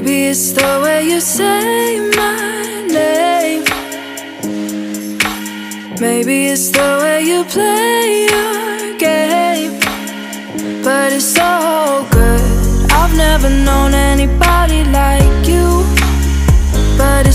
Maybe it's the way you say my name. Maybe it's the way you play your